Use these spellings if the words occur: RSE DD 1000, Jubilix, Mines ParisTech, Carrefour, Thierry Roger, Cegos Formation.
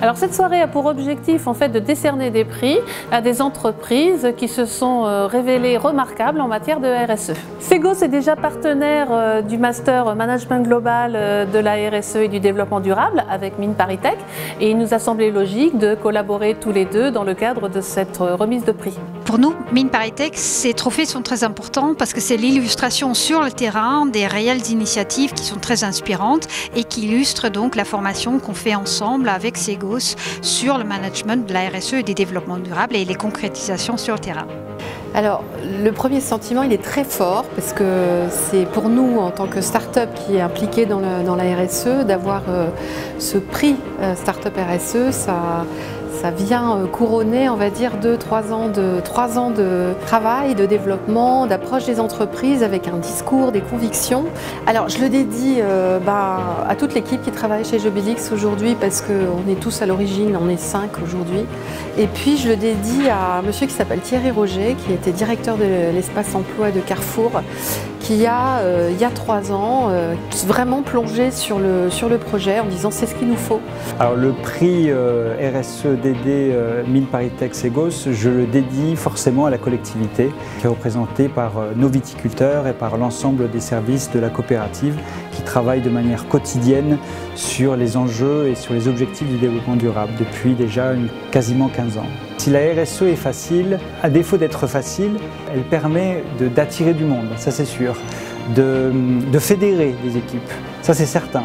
Alors cette soirée a pour objectif en fait de décerner des prix à des entreprises qui se sont révélées remarquables en matière de RSE. Cegos est déjà partenaire du master management global de la RSE et du développement durable avec Mines ParisTech et il nous a semblé logique de collaborer tous les deux dans le cadre de cette remise de prix. Pour nous, Mines ParisTech, ces trophées sont très importants parce que c'est l'illustration sur le terrain des réelles initiatives qui sont très inspirantes et qui illustrent donc la formation qu'on fait ensemble avec Cegos sur le management de la RSE et des développements durables et les concrétisations sur le terrain. Alors, le premier sentiment, il est très fort parce que c'est pour nous, en tant que start-up qui est impliquée dans la RSE, d'avoir ce prix start-up RSE, ça vient couronner, on va dire, trois ans de travail, de développement, d'approche des entreprises avec un discours, des convictions. Alors, je le dédie à toute l'équipe qui travaille chez Jubilix aujourd'hui parce qu'on est tous à l'origine, on est 5 aujourd'hui. Et puis, je le dédie à un monsieur qui s'appelle Thierry Roger, qui était directeur de l'espace emploi de Carrefour, qui a, il y a 3 ans, vraiment plongé sur le projet en disant c'est ce qu'il nous faut. Alors, le prix RSE DD 1000 ParisTech Cegos, je le dédie forcément à la collectivité qui est représentée par nos viticulteurs et par l'ensemble des services de la coopérative qui travaillent de manière quotidienne sur les enjeux et sur les objectifs du développement durable depuis déjà quasiment 15 ans. Si la RSE est facile, à défaut d'être facile, elle permet d'attirer du monde, ça c'est sûr, de fédérer des équipes, ça c'est certain.